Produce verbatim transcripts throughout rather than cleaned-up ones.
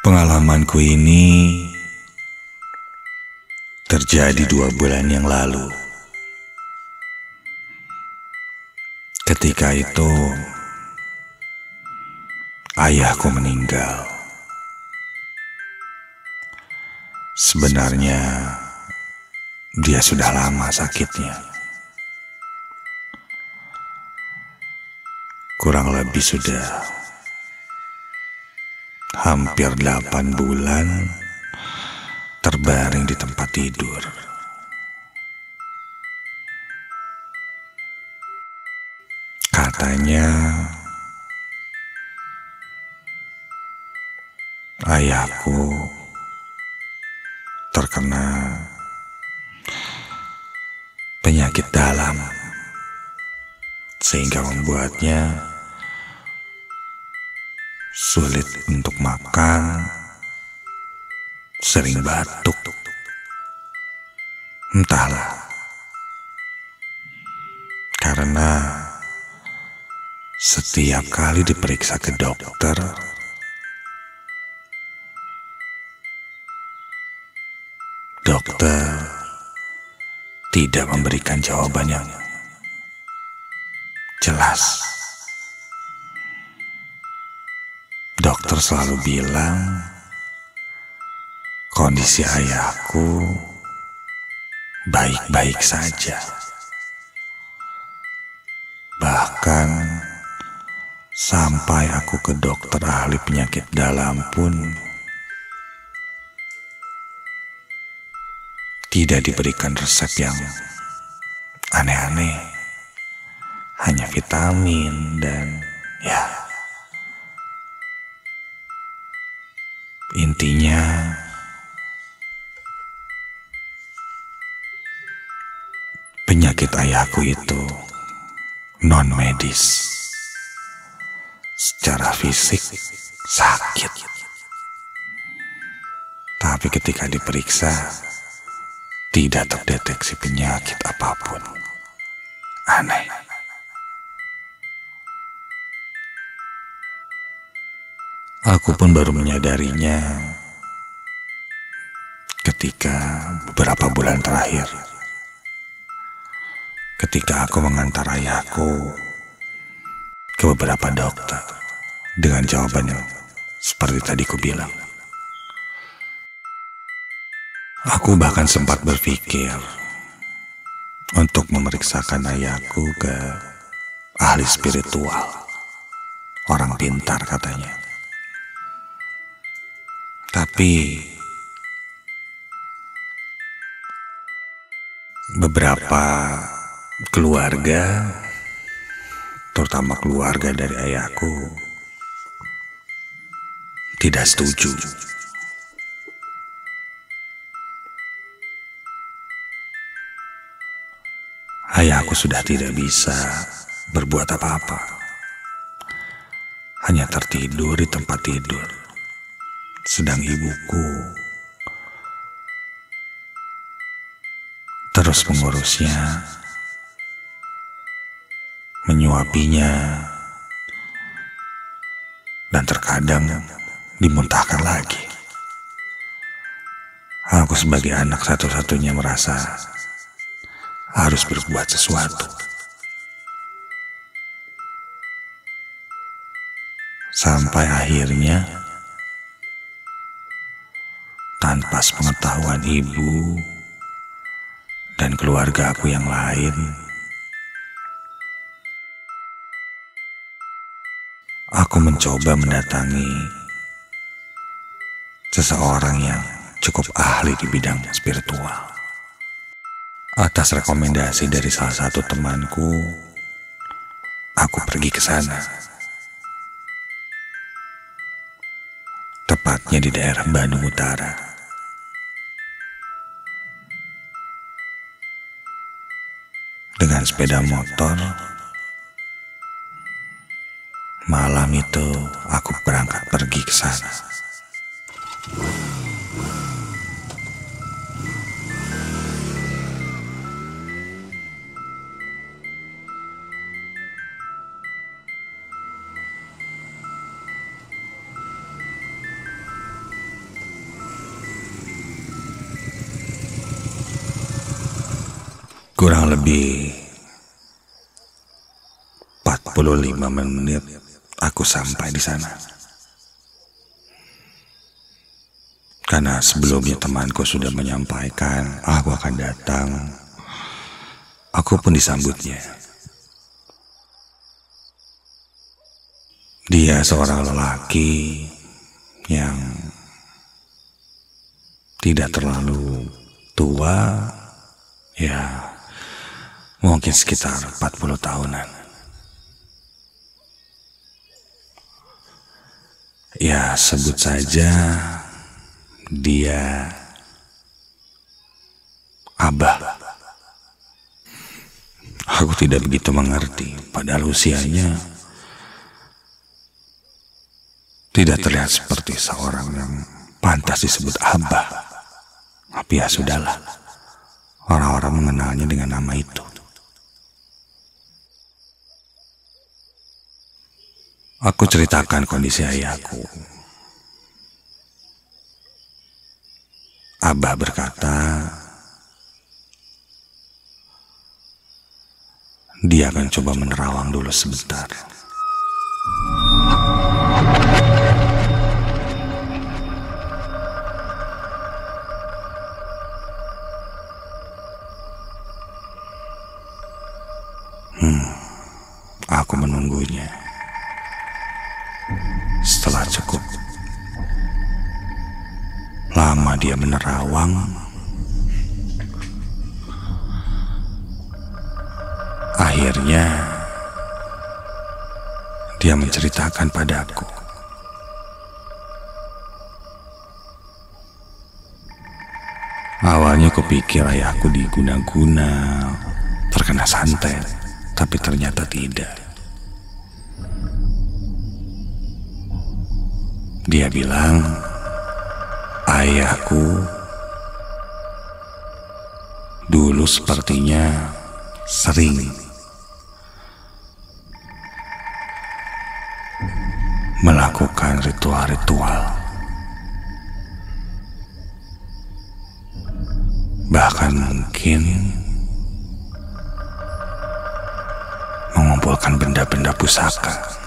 Pengalamanku ini terjadi dua bulan yang lalu. Ketika itu, ayahku meninggal. Sebenarnya, dia sudah lama sakitnya. Kurang lebih sudah hampir delapan bulan terbaring di tempat tidur. Katanya ayahku terkena penyakit dalam sehingga membuatnya sulit untuk makan, sering batuk, entahlah, karena setiap kali diperiksa ke dokter, dokter tidak memberikan jawaban yang jelas. Dokter selalu bilang kondisi ayahku baik-baik saja. Bahkan sampai aku ke dokter ahli penyakit dalam pun tidak diberikan resep yang aneh-aneh. Hanya vitamin dan ya, intinya penyakit ayahku itu non medis. Secara fisik sakit, tapi ketika diperiksa tidak terdeteksi penyakit apapun. Aneh. Aku pun baru menyadarinya ketika beberapa bulan terakhir, ketika aku mengantar ayahku ke beberapa dokter dengan jawaban yang seperti tadi ku bilang. Aku bahkan sempat berpikir untuk memeriksakan ayahku ke ahli spiritual, orang pintar katanya. Tapi beberapa keluarga, terutama keluarga dari ayahku, tidak setuju. Ayahku sudah tidak bisa berbuat apa-apa, hanya tertidur di tempat tidur. Sedang ibuku terus mengurusnya, menyuapinya, dan terkadang dimuntahkan lagi. Aku sebagai anak satu-satunya merasa harus berbuat sesuatu. Sampai akhirnya, tanpa sepengetahuan ibu dan keluarga aku yang lain, aku mencoba mendatangi seseorang yang cukup ahli di bidang spiritual. Atas rekomendasi dari salah satu temanku, aku pergi ke sana. Tepatnya di daerah Bandung Utara. Dengan sepeda motor, malam itu aku berangkat pergi ke sana. kurang lebih empat puluh lima menit aku sampai di sana. Karena sebelumnya temanku sudah menyampaikan aku akan datang, aku pun disambutnya. Dia seorang lelaki yang tidak terlalu tua, ya mungkin sekitar empat puluh tahunan. Ya, sebut saja dia Abah. Aku tidak begitu mengerti, padahal usianya tidak terlihat seperti seorang yang pantas disebut Abah. Tapi ya sudahlah, orang-orang mengenalnya dengan nama itu. Aku ceritakan kondisi ayahku. Abah berkata dia akan coba menerawang dulu sebentar. Hmm, aku menunggunya. Setelah cukup lama dia menerawang, akhirnya dia menceritakan padaku. Awalnya kupikir ayahku diguna-guna, terkena santet, tapi ternyata tidak. Dia bilang ayahku dulu sepertinya sering melakukan ritual-ritual, bahkan mungkin mengumpulkan benda-benda pusaka.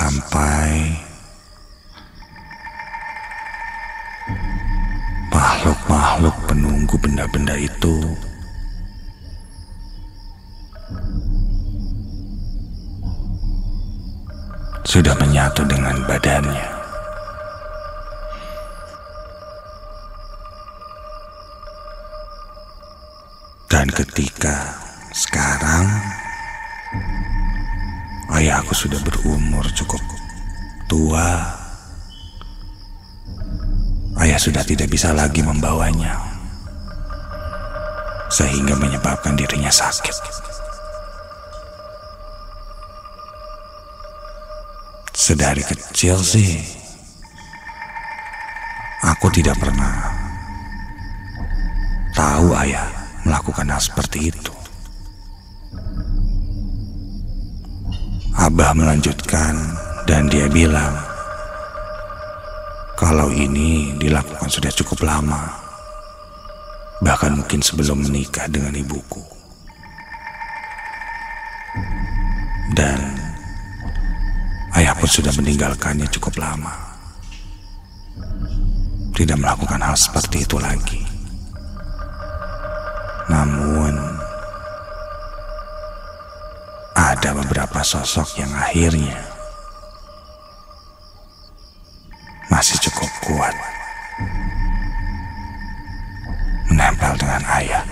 Sampai makhluk-makhluk penunggu benda-benda itu sudah menyatu dengan badannya. Dan ketika sekarang ayahku sudah berumur cukup tua, ayah sudah tidak bisa lagi membawanya, sehingga menyebabkan dirinya sakit. Sedari kecil sih, aku tidak pernah tahu ayah melakukan hal seperti itu. Abah melanjutkan dan dia bilang kalau ini dilakukan sudah cukup lama, bahkan mungkin sebelum menikah dengan ibuku. Dan ayah pun sudah meninggalkannya cukup lama, tidak melakukan hal seperti itu lagi. Namun ada beberapa sosok yang akhirnya masih cukup kuat menempel dengan ayah.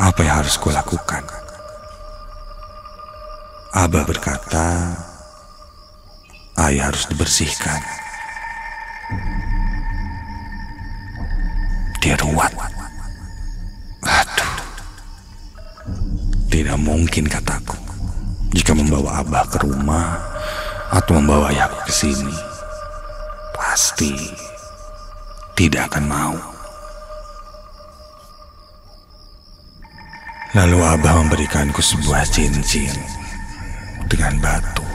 Apa yang harus kulakukan? Abah berkata, ayah harus dibersihkan. Dia ruwet. Aduh, tidak mungkin, kataku, jika membawa Abah ke rumah atau membawa ayahku ke sini, pasti tidak akan mau. Lalu Abah memberikanku sebuah cincin dengan batu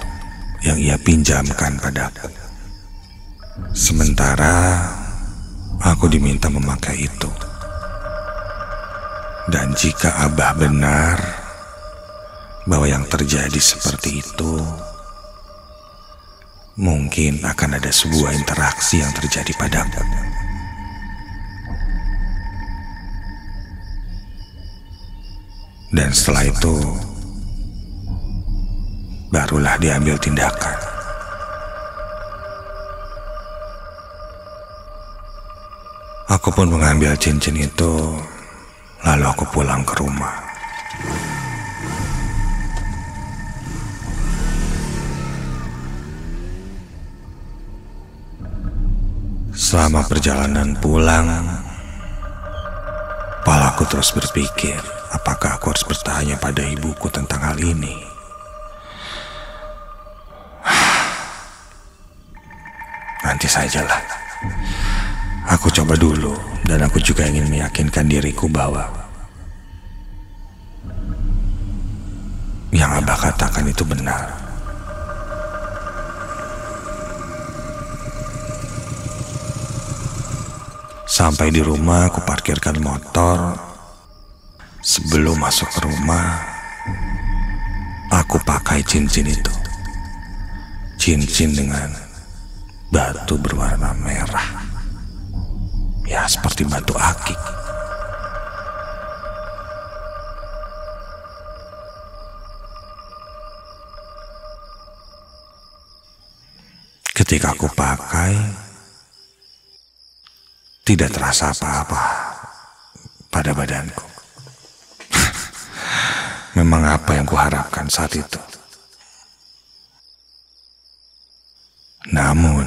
yang ia pinjamkan padaku. Sementara aku diminta memakai itu. Dan jika Abah benar bahwa yang terjadi seperti itu, mungkin akan ada sebuah interaksi yang terjadi padaku. Dan setelah itu, barulah diambil tindakan. Aku pun mengambil cincin itu, lalu aku pulang ke rumah. Selama perjalanan pulang, kepalaku terus berpikir, apakah aku harus bertanya pada ibuku tentang hal ini? Nanti sajalah. Aku coba dulu, dan aku juga ingin meyakinkan diriku bahwa yang Abah katakan itu benar. Sampai di rumah, aku parkirkan motor. Sebelum masuk ke rumah, aku pakai cincin itu. Cincin dengan batu berwarna merah. Ya, seperti batu akik. Ketika aku pakai, tidak terasa apa-apa pada badanku. Memang apa yang kuharapkan saat itu. Namun,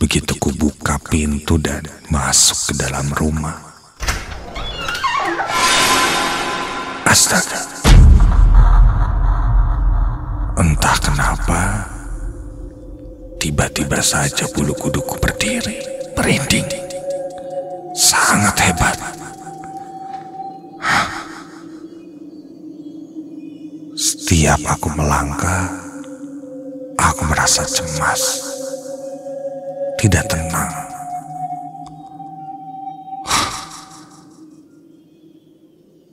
begitu ku buka pintu dan masuk ke dalam rumah, astaga. Entah kenapa, tiba-tiba saja bulu kuduku berdiri. Merinding, sangat hebat. Setiap aku melangkah, aku merasa cemas, tidak tenang.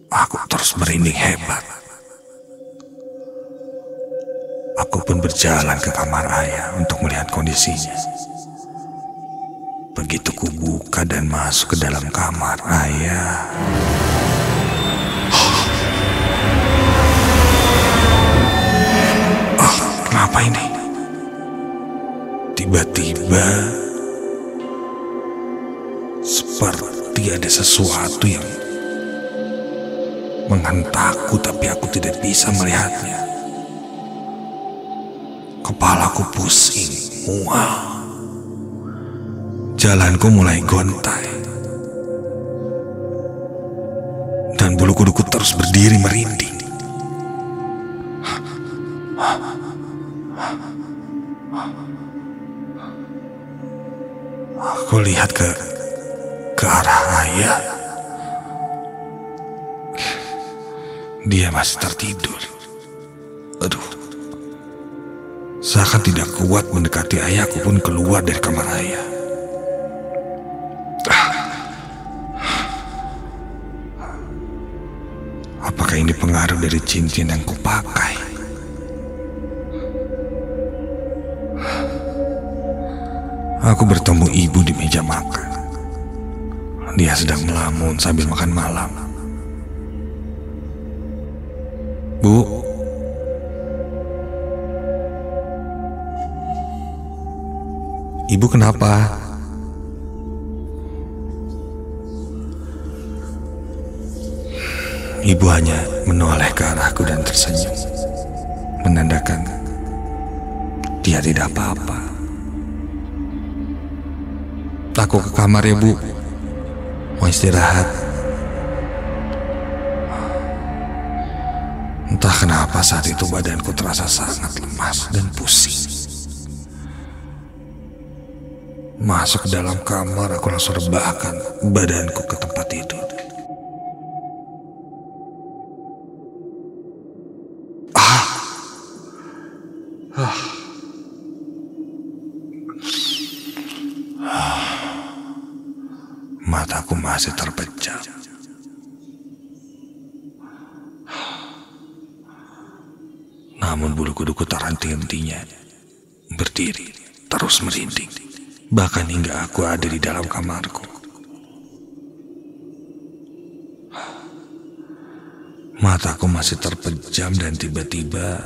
Aku terus merinding hebat. Aku pun berjalan ke kamar ayah untuk melihat kondisinya. Begitu ku buka dan masuk ke dalam kamar ayah, oh. Oh, kenapa ini? Tiba-tiba seperti ada sesuatu yang menghentakku, tapi aku tidak bisa melihatnya. Kepalaku pusing, mual. Jalanku mulai gontai. Dan bulu kuduku terus berdiri merinding. Aku lihat ke ke arah ayah. Dia masih tertidur. Aduh. Seakan tidak kuat mendekati ayah, aku pun keluar dari kamar ayah. Apakah ini pengaruh dari cincin yang kupakai? Aku bertemu ibu di meja makan. Dia sedang melamun sambil makan malam. Bu, ibu kenapa? Ibu hanya menoleh ke arahku dan tersenyum, menandakan dia tidak apa-apa. Aku ke kamar ya, Bu. Mau istirahat. Entah kenapa saat itu badanku terasa sangat lemas dan pusing. Masuk ke dalam kamar, aku langsung rebahkan badanku ke tempat tidur. Mataku masih terpejam. Namun bulu kuduku tak henti-hentinya berdiri, terus merinding, bahkan hingga aku ada di dalam kamarku. Mataku masih terpejam dan tiba-tiba,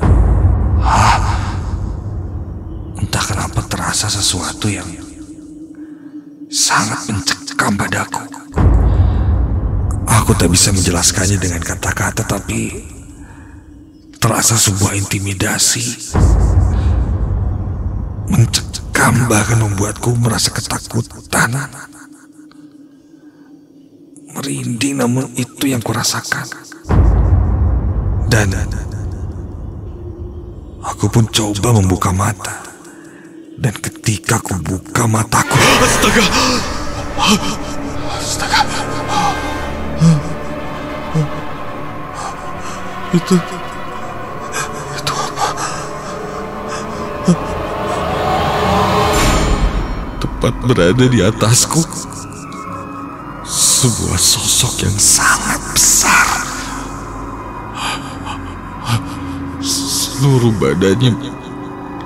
entah kenapa terasa sesuatu yang sangat mencekam padaku. Aku tak bisa menjelaskannya dengan kata-kata, tapi terasa sebuah intimidasi, mencekam bahkan membuatku merasa ketakutan, merinding. Namun itu yang kurasakan, dan aku pun coba membuka mata. Dan ketika aku buka mataku, astaga, astaga, itu, itu apa? Tepat berada di atasku, sebuah sosok yang sangat besar. Seluruh badannya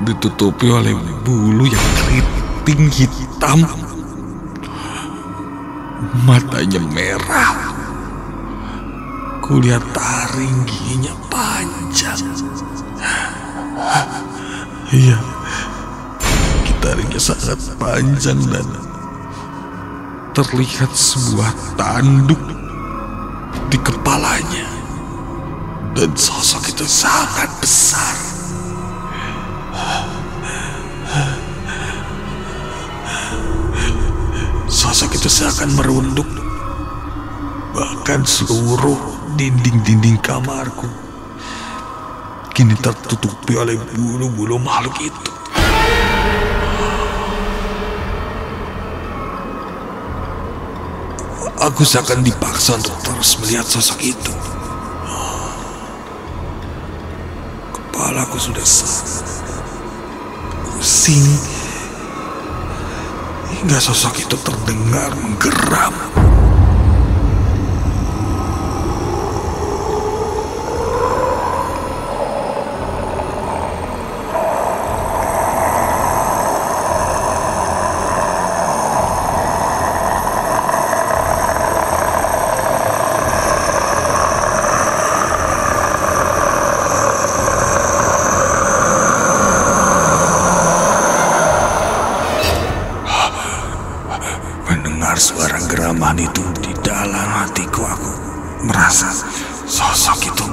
ditutupi oleh bulu yang keriting hitam. Matanya merah, kulihat taring, giginya panjang. Iya, taringnya sangat panjang dan terlihat sebuah tanduk di kepalanya. Dan sosok itu sangat besar. Sosok itu seakan merunduk bahkan seluruh dinding-dinding kamarku. Kini tertutupi oleh bulu-bulu makhluk itu. Aku seakan dipaksa untuk terus melihat sosok itu. Kepalaku sudah sakit, pusing, hingga sosok itu terdengar menggeram. Suara geraman itu di dalam hatiku, aku merasa sosok itu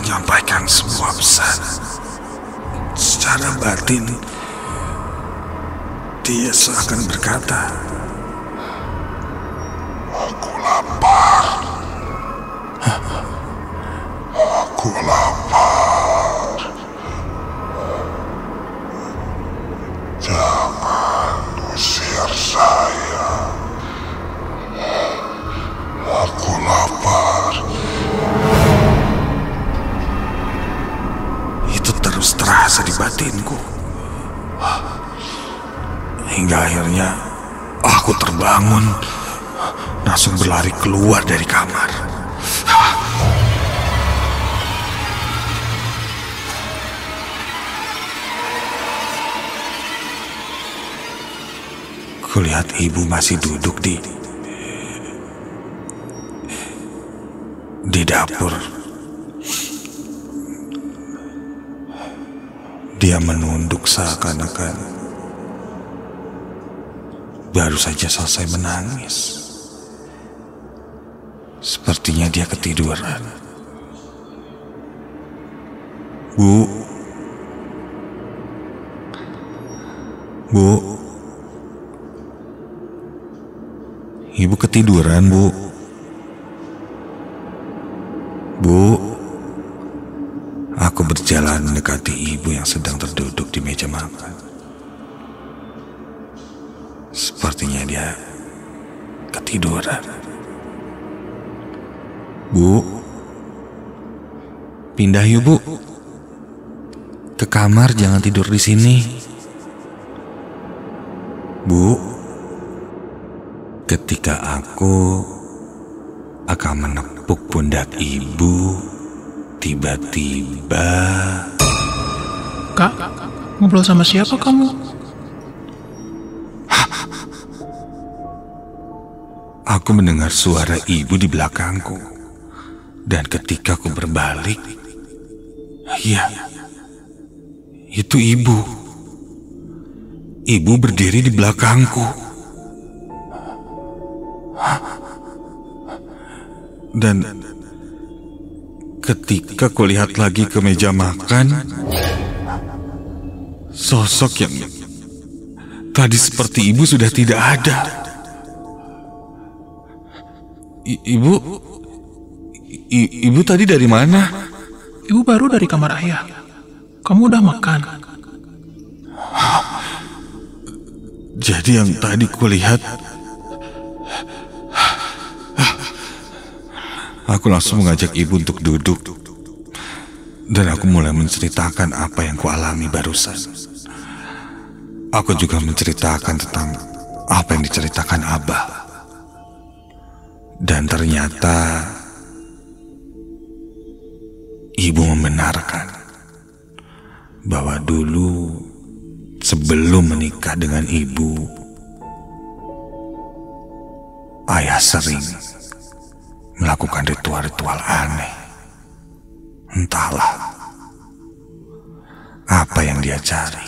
menyampaikan sebuah pesan. Secara batin, dia seakan berkata, "Aku lapar. Aku lapar. Jangan usir saya. Aku lapar." Itu terus terasa di batinku, hingga akhirnya aku terbangun, langsung berlari keluar dari kamar. Kulihat ibu masih duduk di Di dapur. Dia menunduk seakan-akan baru saja selesai menangis. Sepertinya dia ketiduran. Bu, Bu, Ibu ketiduran, Bu. Bu, aku berjalan mendekati ibu yang sedang terduduk di meja makan. Sepertinya dia ketiduran. Bu, pindah yuk Bu, ke kamar, jangan tidur di sini. Bu, ketika ketika aku akan menepuk pundak ibu, tiba-tiba... Kak, ngobrol sama siapa kamu? Aku mendengar suara ibu di belakangku. Dan ketika aku berbalik, iya, itu ibu. Ibu berdiri di belakangku. Dan ketika kulihat lagi ke meja makan, sosok yang tadi seperti ibu sudah tidak ada. I, ibu, I, ibu tadi dari mana? Ibu baru dari kamar ayah. Kamu udah makan? Jadi yang tadi kulihat... Aku langsung mengajak ibu untuk duduk, dan aku mulai menceritakan apa yang kualami barusan. Aku juga menceritakan tentang apa yang diceritakan Abah. Dan ternyata ibu membenarkan bahwa dulu sebelum menikah dengan ibu, ayah sering melakukan ritual-ritual aneh. Entahlah apa yang dia cari,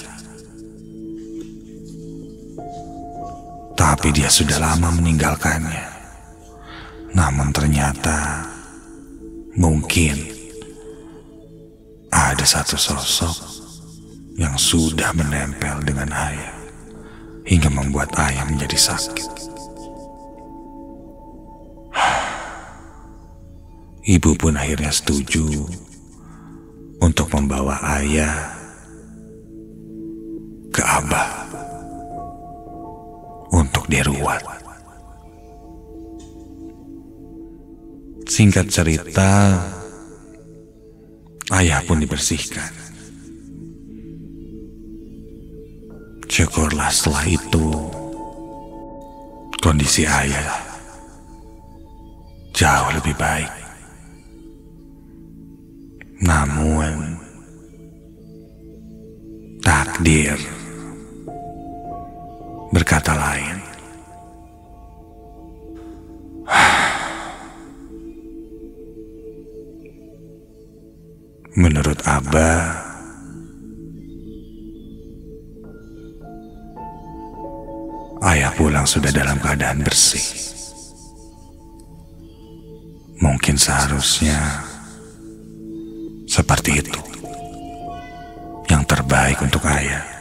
tapi dia sudah lama meninggalkannya. Namun ternyata mungkin ada satu sosok yang sudah menempel dengan ayah hingga membuat ayah menjadi sakit. Ibu pun akhirnya setuju untuk membawa ayah ke Abah untuk diruat. Singkat cerita, ayah pun dibersihkan. Syukurlah setelah itu kondisi ayah jauh lebih baik. Namun takdir berkata lain. Menurut Abah, ayah pulang sudah dalam keadaan bersih. Mungkin seharusnya seperti itu, yang terbaik untuk ayah.